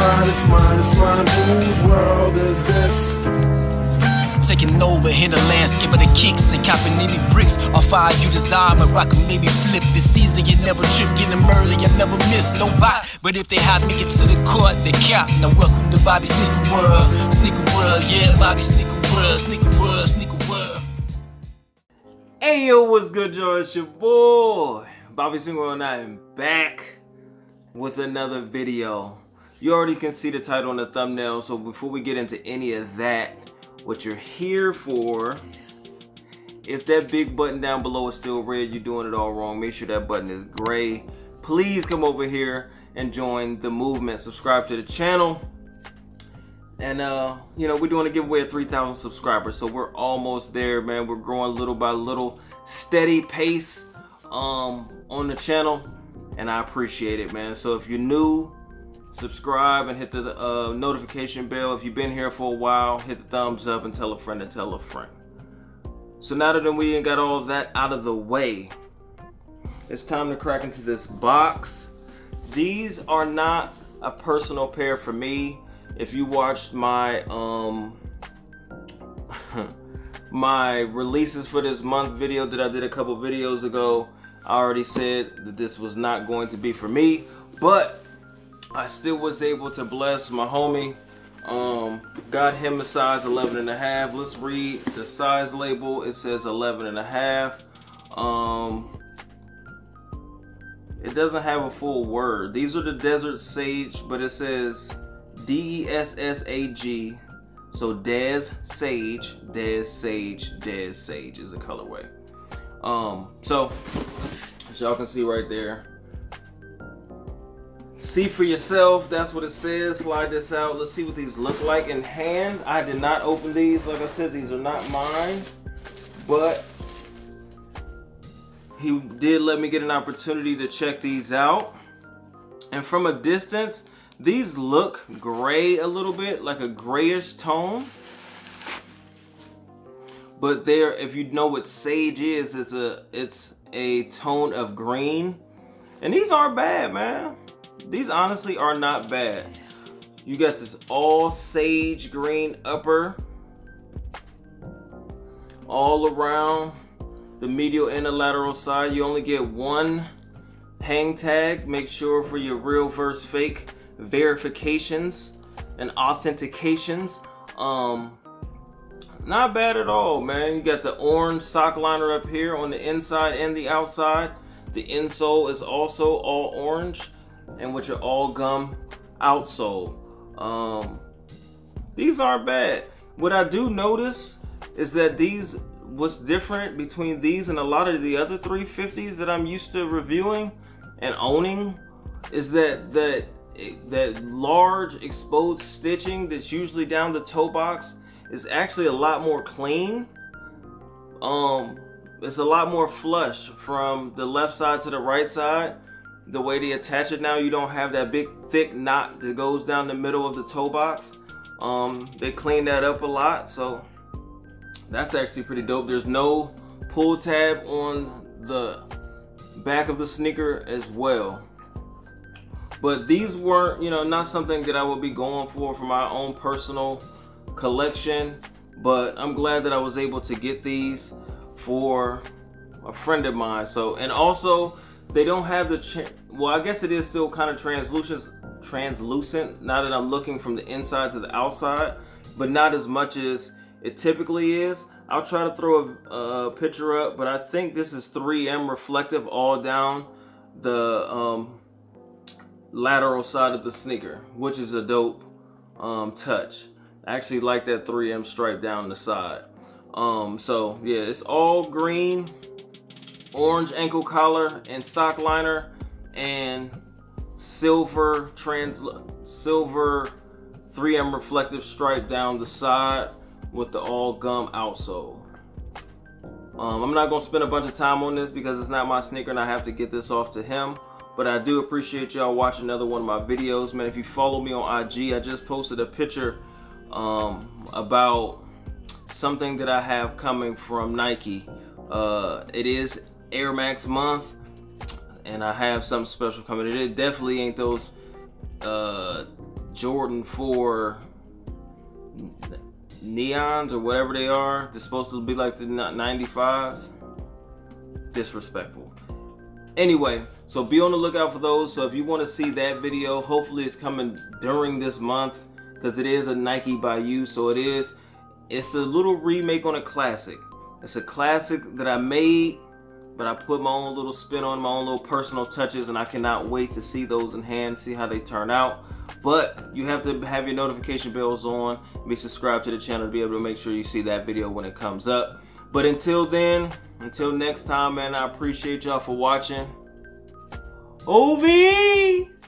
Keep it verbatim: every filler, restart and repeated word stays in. mine, it's mine, it's mine. Whose world is this? Taking over hinterlands, skipping the kicks and copping any bricks. I'll fire you desire, my rock and maybe flip. It's easy, you never trip, get them early, I never miss, no bot. But if they hop, make it to the court, they cap. Now welcome to Bobby's Sneaker World. Sneaker World, yeah, Bobby's Sneaker World. Sneaker World, Sneaker World. Hey yo, what's good, y'all? It's your boy, Bobby Singo, and I am back with another video. You already can see the title and the thumbnail, so before we get into any of that, what you're here for, if that big button down below is still red, you're doing it all wrong. Make sure that button is gray. Please come over here and join the movement. Subscribe to the channel. And uh, you know, we're doing a giveaway of three thousand subscribers, so we're almost there, man. We're growing little by little, steady pace um, on the channel, and I appreciate it, man. So if you're new, subscribe and hit the uh, notification bell. If you've been here for a while, hit the thumbs up and tell a friend to tell a friend. So now that we ain't got all that out of the way, it's time to crack into this box. These are not a personal pair for me. If you watched my um my releases for this month video that I did a couple videos ago, I already said that this was not going to be for me, but I still was able to bless my homie. Um got him a size eleven and a half. Let's read the size label. It says eleven and a half. Um it doesn't have a full word. These are the Desert Sage, but it says D E S S A G, so Des Sage, Des Sage, Des Sage is the colorway. Um, so, as y'all can see right there, see for yourself, that's what it says. Slide this out, let's see what these look like in hand. I did not open these, like I said, these are not mine, but he did let me get an opportunity to check these out. And from a distance, these look gray a little bit, like a grayish tone. But there, if you know what sage is, it's a it's a tone of green. And these aren't bad, man. These honestly are not bad. You got this all sage green upper all around the medial and the lateral side. You only get one hang tag. Make sure for your real versus fake verifications and authentications. Um not bad at all, man. You got the orange sock liner up here on the inside and the outside. The insole is also all orange, and with your all gum outsole. Um these aren't bad. What I do notice is that these, what's different between these and a lot of the other three fifties that I'm used to reviewing and owning, is that that that large exposed stitching that's usually down the toe box is actually a lot more clean. Um it's a lot more flush from the left side to the right side, the way they attach it now. You don't have that big thick knot that goes down the middle of the toe box. Um they clean that up a lot, so that's actually pretty dope. There's no pull tab on the back of the sneaker as well. But these weren't, you know, not something that I would be going for for my own personal collection. But I'm glad that I was able to get these for a friend of mine. So, and also, they don't have the, ch well, I guess it is still kind of translucent, translucent, now that I'm looking from the inside to the outside, but not as much as it typically is. I'll try to throw a, a picture up, but I think this is three M reflective all down the, um, lateral side of the sneaker, which is a dope um touch. I actually like that three M stripe down the side. Um so yeah, it's all green, orange ankle collar and sock liner, and silver trans silver three M reflective stripe down the side with the all gum outsole. um I'm not gonna spend a bunch of time on this because it's not my sneaker and I have to get this off to him. But I do appreciate y'all watching another one of my videos, man. If you follow me on I G, I just posted a picture um, about something that I have coming from Nike. Uh, it is Air Max month, and I have something special coming. It definitely ain't those uh, Jordan four Neons or whatever they are. They're supposed to be like the ninety-fives. Disrespectful. Anyway, so be on the lookout for those. So if you want to see that video, hopefully it's coming during this month, because it is a Nike by you. So it is, it's a little remake on a classic. It's a classic that I made, but I put my own little spin on, my own little personal touches, and I cannot wait to see those in hand, see how they turn out. But you have to have your notification bells on, be subscribed to the channel to be able to make sure you see that video when it comes up. But until then, until next time, man, I appreciate y'all for watching. O V!